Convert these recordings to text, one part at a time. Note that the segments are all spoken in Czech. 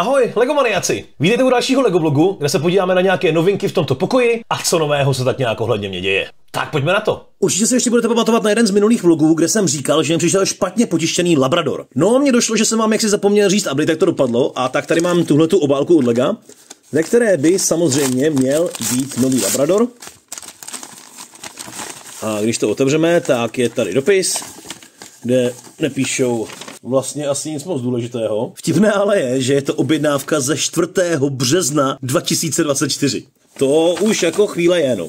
Ahoj, legomaniaci! Vítejte u dalšího legoblogu, kde se podíváme na nějaké novinky v tomto pokoji a co nového se tak nějak ohledně mě děje. Tak pojďme na to. Určitě se ještě budete pamatovat na jeden z minulých vlogů, kde jsem říkal, že mi přišel špatně potištěný Labrador. No a mně došlo, že jsem vám jaksi zapomněl říct, aby tak to dopadlo, a tak tady mám tuhletu obálku od Lega, ve které by samozřejmě měl být nový Labrador. A když to otevřeme, tak je tady dopis, kde nepíšou vlastně asi nic moc důležitého. Vtipné ale je, že je to objednávka ze 4. března 2024. To už jako chvíle je, no.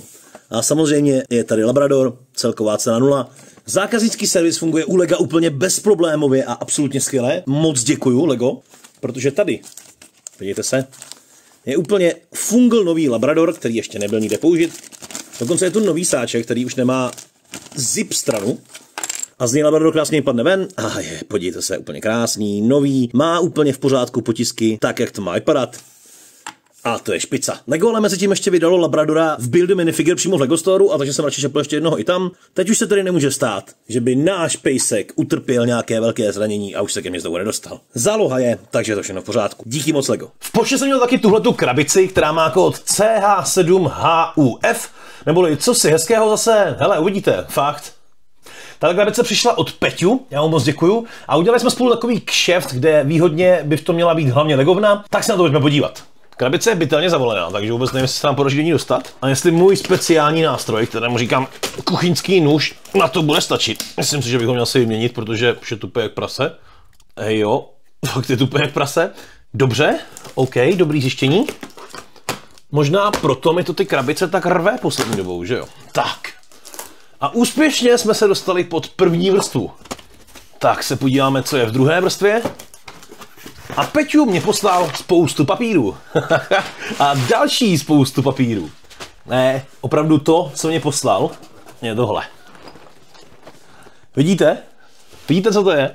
A samozřejmě je tady Labrador, celková cena 0. Zákaznický servis funguje u Lega úplně bezproblémově a absolutně skvěle. Moc děkuju, Lego, protože tady, vidíte se, je úplně fungl nový Labrador, který ještě nebyl nikde použit. Dokonce je tu nový sáček, který už nemá zip stranu. A z něj Labrador krásně padne ven. A je, podívejte se, úplně krásný, nový, má úplně v pořádku potisky, tak jak to má vypadat. A to je špica. Lego ale mezi tím ještě vydalo Labradora v buildu minifigure přímo v Lego Storu, a takže jsem radši šepl ještě jednoho i tam. Teď už se tady nemůže stát, že by náš pejsek utrpěl nějaké velké zranění a už se ke mně znovu nedostal. Záloha je, takže je to všechno v pořádku. Díky moc, Lego. V poště jsem měl taky tuhletu krabici, která má kód CH7HUF, neboli co si hezkého zase, hele, uvidíte, fakt. Tato krabice přišla od Peťu, já mu moc děkuju, a udělali jsme spolu takový kšeft, kde výhodně by v tom měla být hlavně legovna, tak se na to pojďme podívat. Krabice je bytelně zavolená, takže vůbec nevím, jestli se nám podaří do ní dostat. A jestli můj speciální nástroj, kterému říkám kuchyňský nůž, na to bude stačit. Myslím si, že bych ho měl si vyměnit, protože už je tupé jak prase. Hej jo, fakt je tupé jak prase. Dobře, OK, dobrý zjištění. Možná proto mi to ty krabice tak rve poslední dobou, že jo? Tak. A úspěšně jsme se dostali pod první vrstvu. Tak se podíváme, co je v druhé vrstvě. A Peťu mě poslal spoustu papírů. A další spoustu papírů. Ne, opravdu to, co mě poslal, je tohle. Vidíte? Vidíte, co to je?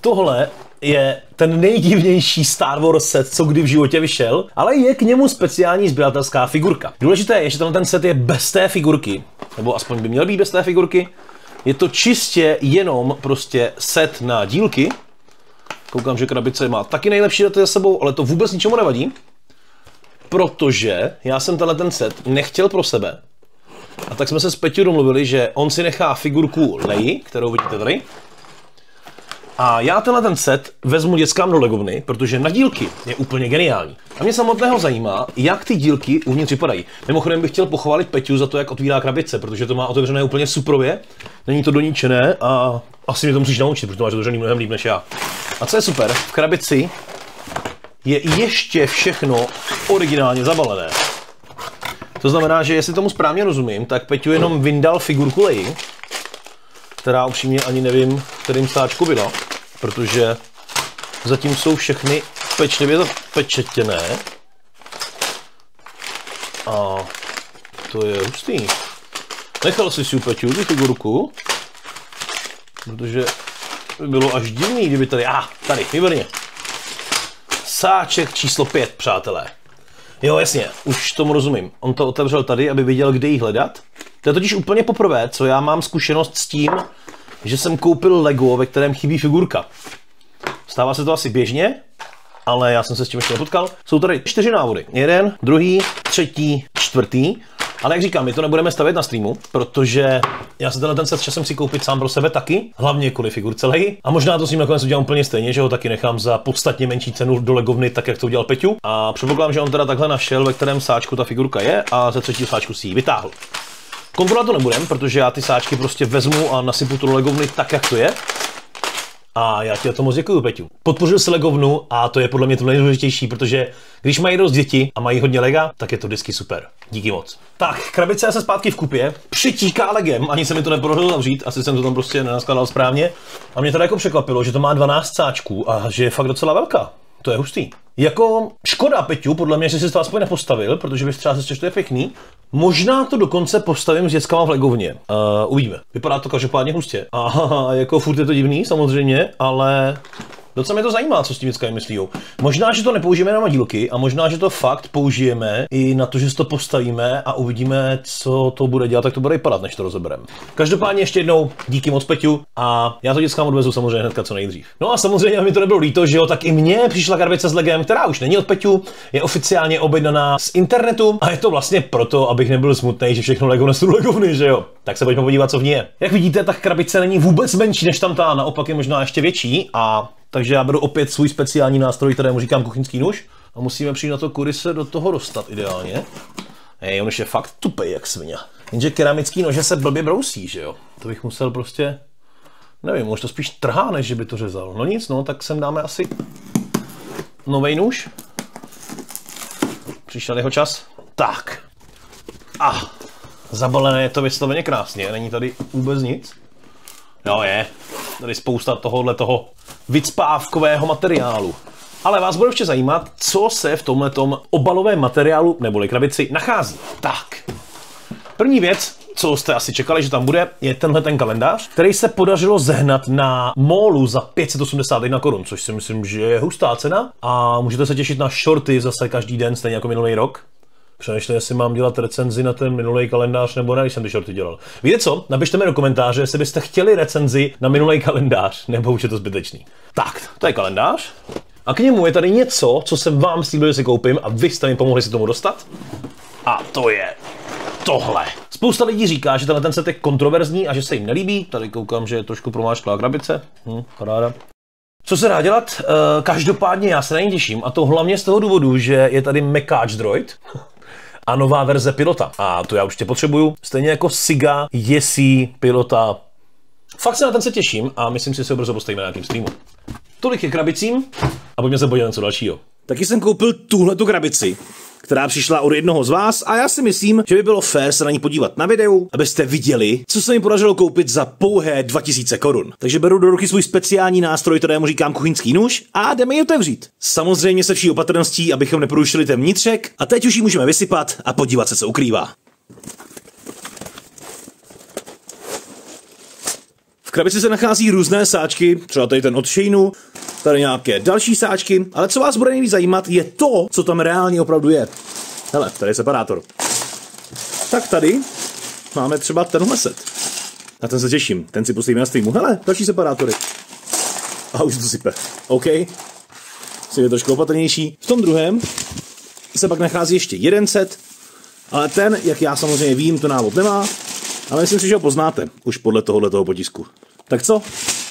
Tohle je ten nejdivnější Star Wars set, co kdy v životě vyšel, ale je k němu speciální sběratelská figurka. Důležité je, že tenhle ten set je bez té figurky, nebo aspoň by měl být bez té figurky. Je to čistě jenom prostě set na dílky. Koukám, že krabice má taky nejlepší daty za sebou, ale to vůbec ničemu nevadí, protože já jsem tenhle ten set nechtěl pro sebe. A tak jsme se s Peťou domluvili, že on si nechá figurku Leji, kterou vidíte tady. A já tenhle ten set vezmu dětskám do legovny, protože na dílky je úplně geniální. A mě samotného zajímá, jak ty dílky uvnitř vypadají. Mimochodem bych chtěl pochválit Peťu za to, jak otvírá krabice, protože to má otevřené úplně suprově. Není to doníčené a asi mě to musíš naučit, protože to máš otevřený mnohem líp než já. A co je super, v krabici je ještě všechno originálně zabalené. To znamená, že jestli tomu správně rozumím, tak Peťu jenom vyndal figurku Leji, která upřímně ani nevím, kterým stáčku vydal, protože zatím jsou všechny pečlivě zapečetěné. A to je hustý. Nechal si Peťu tu figurku, protože by bylo až divný, kdyby tady... A, tady, výborně. Sáček číslo 5, přátelé. Jo, jasně, už tomu rozumím. On to otevřel tady, aby viděl, kde ji hledat. To je totiž úplně poprvé, co já mám zkušenost s tím, že jsem koupil Lego, ve kterém chybí figurka. Stává se to asi běžně, ale já jsem se s tím ještě nepotkal. Jsou tady 4 návody. 1., 2., 3., 4. Ale jak říkám, my to nebudeme stavět na streamu, protože já se tenhle ten set časem si koupit sám pro sebe taky, hlavně kvůli figurce Leji. A možná to s ním nakonec udělám úplně stejně, že ho taky nechám za podstatně menší cenu do legovny, tak jak to udělal Peťu. A předpokládám, že on teda takhle našel, ve kterém sáčku ta figurka je, a ze 3. sáčku si ji vytáhl. Kontrolovat to nebudem, protože já ty sáčky prostě vezmu a nasypu to do legovny tak, jak to je. A já ti za to moc děkuju, Peťu. Podpořil si legovnu a to je podle mě to nejdůležitější, protože když mají dost děti a mají hodně lega, tak je to vždycky super. Díky moc. Tak, krabice se zpátky v kupě, přitíká legem, ani se mi to nepodařilo zavřít, asi jsem to tam prostě nenaskladal správně. A mě to jako překvapilo, že to má 12 sáčků a že je fakt docela velká. To je hustý. Jako škoda, Peťu, podle mě, že jsi to aspoň nepostavil, protože bych třeba zjistil, že to je pěkný. Možná to dokonce postavím s dětskama v legovně. Uvidíme. Vypadá to každopádně hustě. A jako furt je to divný, samozřejmě, ale Docela mě to zajímá, co s tím dneska myslíjou. Možná, že to nepoužijeme na modílky a možná, že to fakt použijeme i na to, že si to postavíme a uvidíme, co to bude dělat, tak to bude vypadat, než to rozebereme. Každopádně ještě jednou díky moc, Peťu, a já to dětskám odvezu samozřejmě hnedka co nejdřív. No a samozřejmě, aby mi to nebylo líto, že jo, tak i mně přišla krabice s legem, která už není od Peťu, je oficiálně objednaná z internetu a je to vlastně proto, abych nebyl smutný, že všechno lego nesu legovny, že jo. Tak se pojďme podívat, co v ní je. Jak vidíte, tak krabice není vůbec menší než tam ta, naopak je možná ještě větší, a takže já beru opět svůj speciální nástroj, kterému říkám kuchyňský nůž, a musíme přijít na to kudy se do toho dostat ideálně. Hej, on už je fakt tupej jak svině. Jenže keramický nože se blbě brousí, že jo. To bych musel prostě, nevím, možná to spíš trhá, než že by to řezal. No nic, no, tak sem dáme asi novej nůž. Přišel jeho čas. Tak. A zabalené je to vysloveně krásně, není tady vůbec nic. No je, tady spousta tohohle toho vycpávkového materiálu. Ale vás bude ještě zajímat, co se v tomhletom obalovém materiálu neboli krabici nachází. Tak, první věc, co jste asi čekali, že tam bude, je tenhle ten kalendář, který se podařilo zehnat na mólu za 581 korun, což si myslím, že je hustá cena. A můžete se těšit na shorty zase každý den, stejně jako minulý rok. Přemýšlím, jestli mám dělat recenzi na ten minulý kalendář nebo ne, když jsem ty shorty dělal. Víte co? Napište mi do komentáře, jestli byste chtěli recenzi na minulý kalendář, nebo už je to zbytečný. Tak, to je kalendář. A k němu je tady něco, co jsem vám slíbil, že si koupím, a vy jste mi pomohli si tomu dostat. A to je tohle. Spousta lidí říká, že tenhle ten set je kontroverzní a že se jim nelíbí. Tady koukám, že je trošku promášklá krabice. Paráda. Co se dá dělat? Každopádně já se na něj těším, a to hlavně z toho důvodu, že je tady Mekáč Droid a nová verze pilota. A to já určitě potřebuju. Stejně jako Siga, Jesi, pilota. Fakt se na ten se těším a myslím si, že se ho brzo postavíme na nějakým streamu. Tolik je krabicím a pojďme se podívat na co dalšího. Taky jsem koupil tuhletu krabici, která přišla od jednoho z vás, a já si myslím, že by bylo fér se na ní podívat na videu, abyste viděli, co se mi podařilo koupit za pouhé 2000 korun. Takže beru do ruky svůj speciální nástroj, kterému říkám kuchyňský nůž, a jdeme ji otevřít. Samozřejmě se vší opatrností, abychom neporušili ten vnitřek, a teď už ji můžeme vysypat a podívat se, co ukrývá. V krabici se nachází různé sáčky, třeba tady ten od Sheinu, tady nějaké další sáčky, ale co vás bude nejvíc zajímat, je to, co tam reálně opravdu je. Hele, tady je separátor. Tak tady máme třeba tenhle set. Na ten se těším, ten si postavíme na streamu. Hele, další separátory. A už to sype. OK. Musím je trošku opatrnější. V tom druhém se pak nachází ještě jeden set, ale ten, jak já samozřejmě vím, to návod nemá, ale myslím si, že ho poznáte už podle tohoto potisku. Tak co?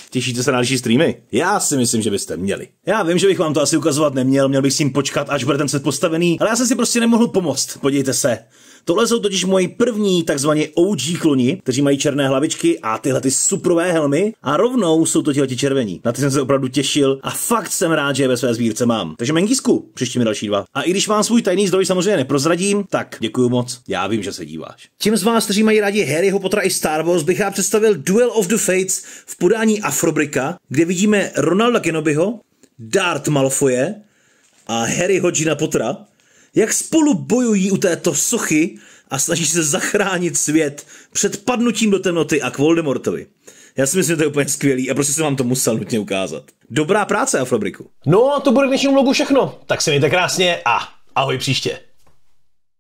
Těšíte se na další streamy? Já si myslím, že byste měli. Já vím, že bych vám to asi ukazovat neměl, měl bych s tím počkat, až bude ten set postavený, ale já jsem si prostě nemohl pomoct, podívejte se. Tohle jsou totiž moji první takzvaně OG kloni, kteří mají černé hlavičky a tyhle ty suprové helmy, a rovnou jsou to tihleti červení. Na ty jsem se opravdu těšil a fakt jsem rád, že je ve své sbírce mám. Takže Mengísku, přišli mi další dva. A i když vám svůj tajný zdroj samozřejmě neprozradím, tak děkuju moc. Já vím, že se díváš. Těm z vás, kteří mají rádi Harryho Pottera i Star Wars, bych já představil Duel of the Fates v podání Afrobricka, kde vidíme Ronalda Kenobiho, Dart Malfoye a Harryho Gina Pottera, jak spolu bojují u této sochy a snaží se zachránit svět před padnutím do temnoty a k Voldemortovi. Já si myslím, že to je úplně skvělý a prostě jsem vám to musel nutně ukázat. Dobrá práce, Afrobriku. No a to bude k dnešnímu vlogu všechno. Tak se mějte krásně a ahoj příště.